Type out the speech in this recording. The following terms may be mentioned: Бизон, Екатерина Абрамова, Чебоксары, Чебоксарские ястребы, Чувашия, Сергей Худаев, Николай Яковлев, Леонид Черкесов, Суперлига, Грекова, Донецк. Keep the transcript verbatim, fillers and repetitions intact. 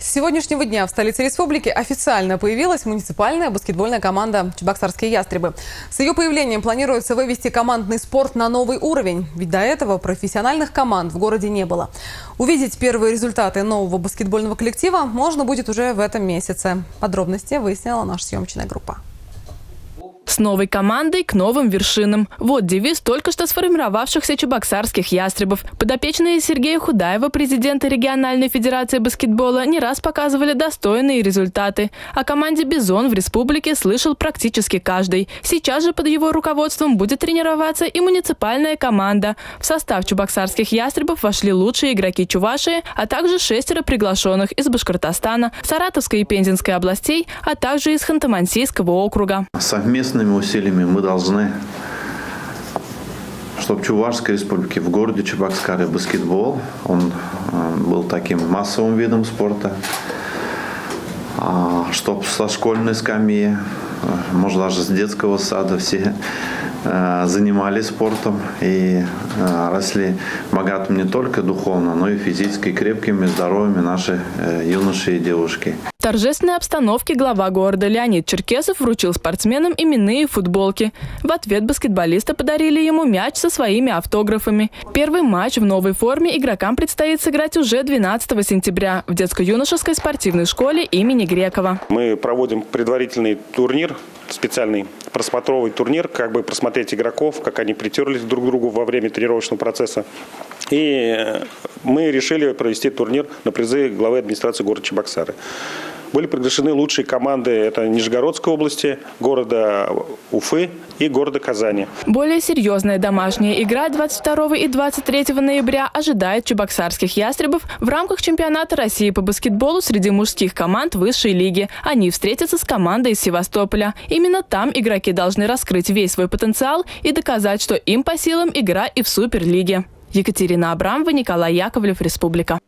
С сегодняшнего дня в столице республики официально появилась муниципальная баскетбольная команда «Чебоксарские ястребы». С ее появлением планируется вывести командный спорт на новый уровень, ведь до этого профессиональных команд в городе не было. Увидеть первые результаты нового баскетбольного коллектива можно будет уже в этом месяце. Подробности выяснила наша съемочная группа. С новой командой к новым вершинам. Вот девиз только что сформировавшихся чебоксарских ястребов. Подопечные Сергея Худаева, президента региональной федерации баскетбола, не раз показывали достойные результаты. О команде «Бизон» в республике слышал практически каждый. Сейчас же под его руководством будет тренироваться и муниципальная команда. В состав чебоксарских ястребов вошли лучшие игроки Чувашии, а также шестеро приглашенных из Башкортостана, Саратовской и Пензенской областей, а также из Ханты-Мансийского округа. Совместно усилиями мы должны, чтобы в Чувашской республике, в городе Чебоксары баскетбол, он был таким массовым видом спорта, чтобы со школьной скамьи, может даже с детского сада все занимались спортом и росли богатым не только духовно, но и физически крепкими, здоровыми наши юноши и девушки. В торжественной обстановке глава города Леонид Черкесов вручил спортсменам именные футболки. В ответ баскетболисты подарили ему мяч со своими автографами. Первый матч в новой форме игрокам предстоит сыграть уже двенадцатого сентября в детско-юношеской спортивной школе имени Грекова. Мы проводим предварительный турнир, специальный просмотровый турнир, как бы просмотреть игроков, как они притерлись друг к другу во время тренировочного процесса. И мы решили провести турнир на призы главы администрации города Чебоксары. Были приглашены лучшие команды, это Нижегородской области, города Уфы и города Казани. Более серьезная домашняя игра двадцать второго и двадцать третьего ноября ожидает чебоксарских ястребов в рамках чемпионата России по баскетболу среди мужских команд высшей лиги. Они встретятся с командой из Севастополя. Именно там игроки должны раскрыть весь свой потенциал и доказать, что им по силам игра и в Суперлиге. Екатерина Абрамова, Николай Яковлев, Республика.